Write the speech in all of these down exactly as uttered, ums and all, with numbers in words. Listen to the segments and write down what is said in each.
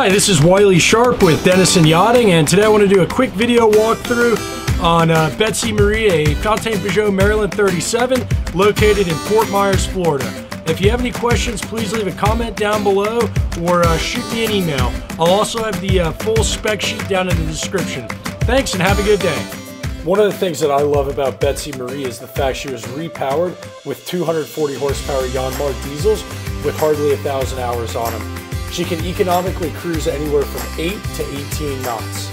Hi, this is Wiley Sharp with Denison Yachting, and today I want to do a quick video walkthrough on uh, Betsy Marie, a Fountaine Pajot Maryland thirty-seven located in Fort Myers, Florida. If you have any questions, please leave a comment down below or uh, shoot me an email. I'll also have the uh, full spec sheet down in the description. Thanks and have a good day. One of the things that I love about Betsy Marie is the fact she was repowered with two hundred forty horsepower Yanmar diesels with hardly a thousand hours on them. She can economically cruise anywhere from eight to eighteen knots.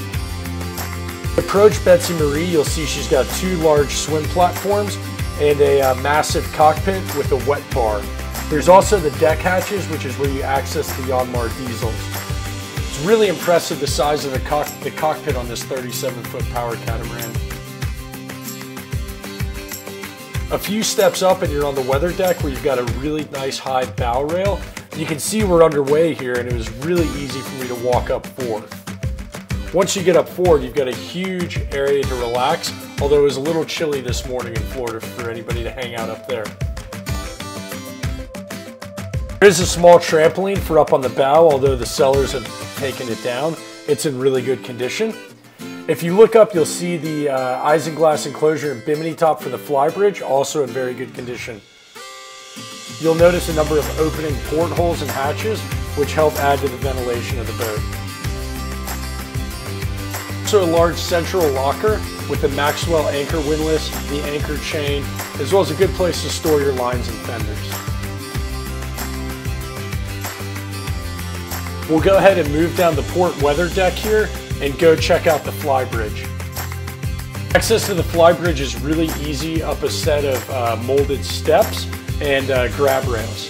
Approach Betsy Marie, you'll see she's got two large swim platforms and a uh, massive cockpit with a wet bar. There's also the deck hatches, which is where you access the Yanmar diesels. It's really impressive the size of the, cock the cockpit on this thirty-seven foot power catamaran. A few steps up and you're on the weather deck where you've got a really nice high bow rail. You can see we're underway here, and it was really easy for me to walk up forward. Once you get up forward, you've got a huge area to relax, although it was a little chilly this morning in Florida for anybody to hang out up there. There is a small trampoline for up on the bow, although the sellers have taken it down. It's in really good condition. If you look up, you'll see the uh, Isinglass enclosure and bimini top for the flybridge, also in very good condition. You'll notice a number of opening portholes and hatches, which help add to the ventilation of the boat. Also a large central locker with the Maxwell anchor windlass, the anchor chain, as well as a good place to store your lines and fenders. We'll go ahead and move down the port weather deck here and go check out the flybridge. Access to the flybridge is really easy up a set of uh, molded steps and uh, grab rails.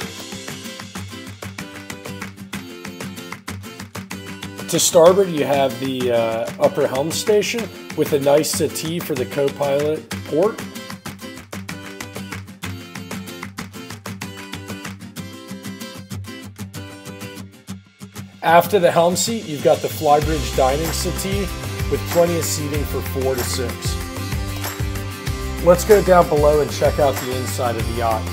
To starboard, you have the uh, upper helm station with a nice settee for the co-pilot port. After the helm seat, you've got the flybridge dining settee with plenty of seating for four to six. Let's go down below and check out the inside of the yacht.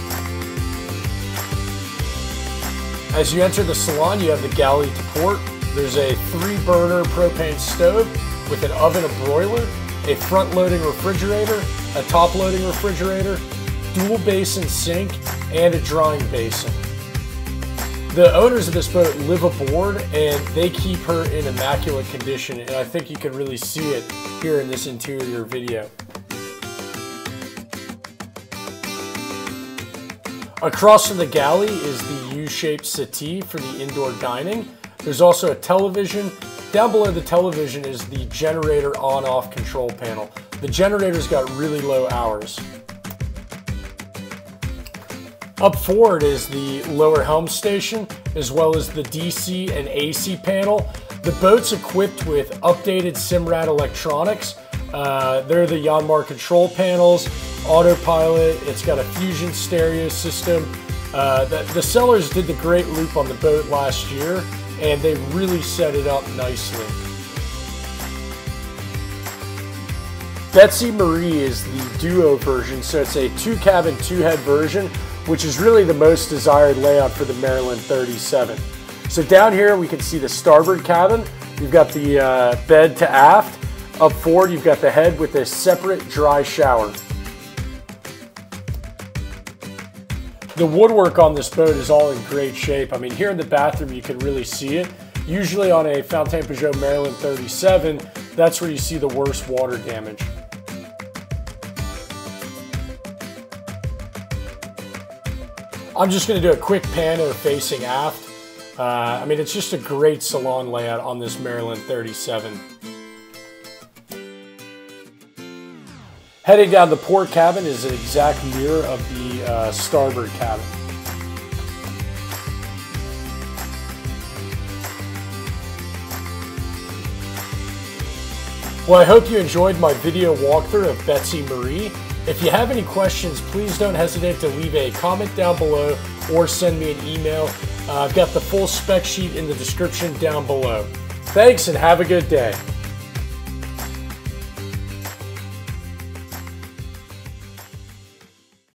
As you enter the salon, you have the galley to port. There's a three burner propane stove with an oven and broiler, a front loading refrigerator, a top loading refrigerator, dual basin sink, and a drying basin. The owners of this boat live aboard and they keep her in immaculate condition, and I think you can really see it here in this interior video. Across from the galley is the U-shaped settee for the indoor dining. There's also a television. Down below the television is the generator on-off control panel. The generator's got really low hours. Up forward is the lower helm station, as well as the D C and A C panel. The boat's equipped with updated Simrad electronics. Uh, they're the Yanmar control panels, autopilot, it's got a Fusion stereo system. Uh, the, the sellers did the Great Loop on the boat last year, and they really set it up nicely. Betsy Marie is the duo version, so it's a two cabin, two head version, which is really the most desired layout for the Maryland thirty-seven. So down here we can see the starboard cabin. You've got the uh, bed to aft. Up forward you've got the head with a separate dry shower. The woodwork on this boat is all in great shape. I mean, here in the bathroom, you can really see it. Usually on a Fountaine Pajot Maryland thirty-seven, that's where you see the worst water damage. I'm just gonna do a quick pano facing aft. Uh, I mean, it's just a great salon layout on this Maryland thirty-seven. Heading down the port cabin is an exact mirror of the uh, starboard cabin. Well, I hope you enjoyed my video walkthrough of Betsy Marie. If you have any questions, please don't hesitate to leave a comment down below or send me an email. Uh, I've got the full spec sheet in the description down below. Thanks and have a good day.